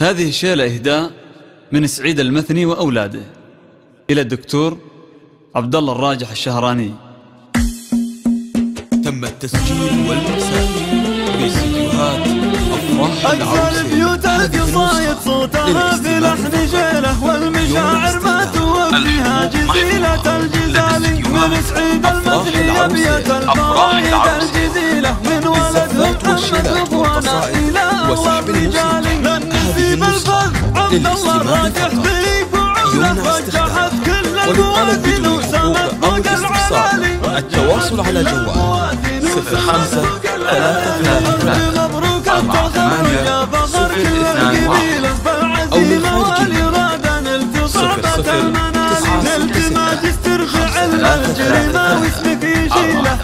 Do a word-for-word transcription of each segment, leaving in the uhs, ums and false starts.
هذه الشيلة إهداء من سعيد المثني وأولاده إلى الدكتور عبدالله الراجح الشهراني. تم التسجيل والإمساك باستديوهات أفراح العروسين. البيوت القصايد صوتها في لحن جيله، والمشاعر ما توفيها جزيلة الجزال. من سعيد المثني أبيات الفرح الجزيلة، من ولد محمد رضوانه إلى أول رجال. لنسيب الفخر عبدالله الراجح بوعوده، رجحت كل الموازين وسامت فوق العلالي. التواصل على جوال صفر خمسة ثلاثة ثلاثة أربعة ثمانية صفر اثنان واحد، أو من خارج الجنوب صفر صفر تسعة ستة ستة خمسة ثلاثة ثلاثة أربعة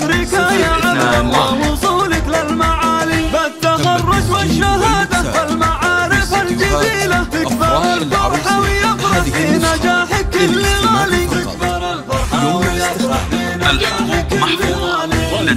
ثمانية صفر اثنان واحد. وصولك للمعالي بالتخرج والشهادة والمعارف الجزيلة، تكبر الفرحة ويفرح في نجاحك كل غالي.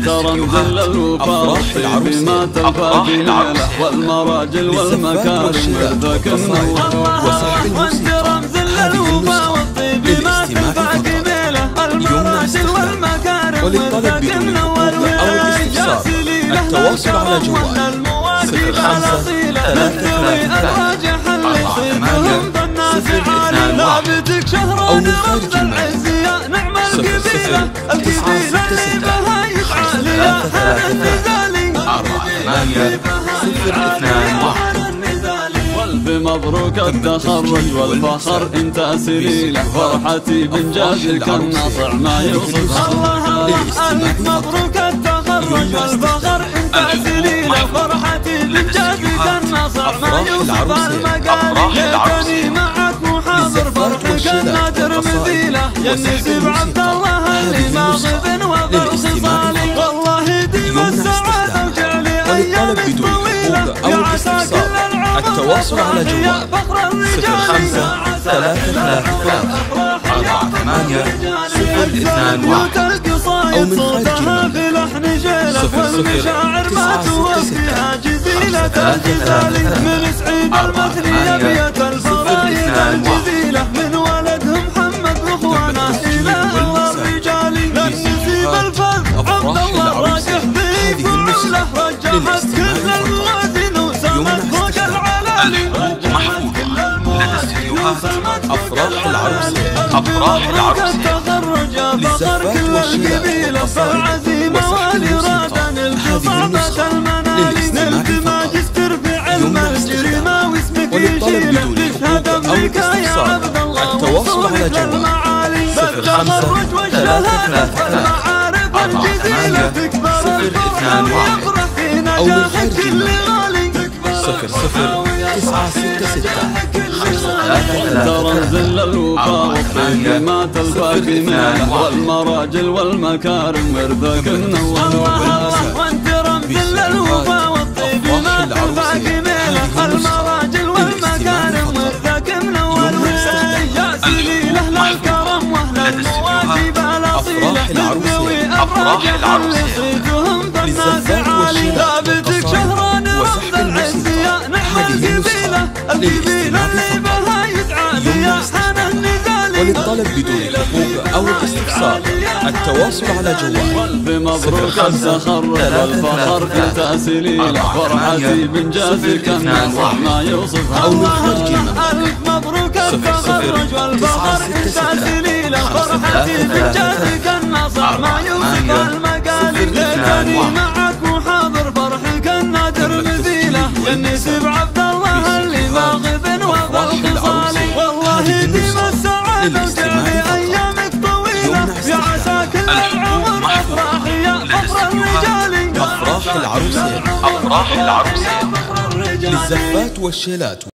الحقوق محفوظة لدستيوهات أفراح العروسين، أفراح العروسين والمراجل والمكارم يرضاك النور. وسحب الموسيقى هذه النسخة للاستماع فقط. المراجل والمكارم وللطلب بدون عقوبة أو الاستفسار التواصل على جوال صفر خمسة ثلاثة ثلاثة أربعة ثمانية صفر اثنان واحد، أو من خارج المملكة صفر صفر تسعة ستة ستة ثلاثة ثلاثة أربعة ثمانية صفر اثنان واحد. مبروك التخرج والفخر انت سليلة، فرحتي بانجازك الناصع ما يوصف. الله ألف مبروك التخرج والفخر انت سليلة، فرحتي بانجازك الناصع ما يوصف. المقالي معك محاضر فرحك النادر مثيلة، ينسب عبد الله اللي ماخذ وضر خصالي. والله ديم السعادة وجعلي أيامك طويلة، يا عسى كل التواصل على جوال صفر خمسة ثلاثة ثلاثة أربعة ثمانية صفر اثنان واحد، أو من خارج المملكة صفر صفر تسعة ستة ستة ثلاثة ثلاثة أربعة ثمانية صفر اثنان واحد. من ولدهم محمد إخوانه إلى الله الرجالي، لنسيب الفرد عبدالله الراجح في فعوله، رجحت كل الموازين وسامت فوق محفوظة لدى استديوهات أفراح العروسين، أفراح العروسين للزفات والشياء والقصائد وسحب الموسيقى هذه النسخة للاستماع فقط. وللطلب بدون عقوبة أو الاستفسار التواصل على جوال صفر خمسة ثلاثة ثلاثة أربعة ثمانية صفر اثنان واحد، أو من خارج المملكة صفر صفر تسعة ستة ستة خمسة ثلاثة والمراجل والمكارم وردك النور. الله وانت رمز للوفا والطيب ما تنفعك ميلة، المراجل والمكارم وردك منور. يا سليلة أهل الكرم وأهل المواجب الأصيلة، نزوي أفراح العروسين نصيدهم بالناس عالي. ثابتك شهراني رمز العزياء، نحن الجبيلة الجبيلة اللي بها يدعى يا حنا النزالي. وللطلب بدون عقوبة أو الاستفسار التواصل على جوال بمبروك التخرج والفخر في تأسيلي، فرحتي بإنجازك الناصع ما يوصف. أو من خارج المملكة مبروك التخرج والفخر في تأسيلي، فرحتي بإنجازك الناصع ما يوصف. المقالي ليتني معك محاضر فرحك النادر مثيلة، ينسب عبد الله اللي ماخذ وضر خصالي. والله ديم السعادة وجعلي أيامك طويلة، يا عسى كل العمر أفراح يا فخر الرجال. أفراح العروسين، أفراح العروسين للزفات والشيلات.